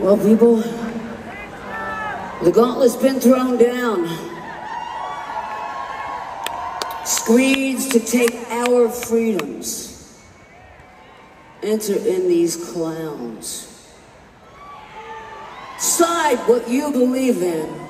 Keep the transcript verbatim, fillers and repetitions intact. Well, people, the gauntlet's been thrown down. Screeds to take our freedoms. Enter in these clowns. Decide what you believe in.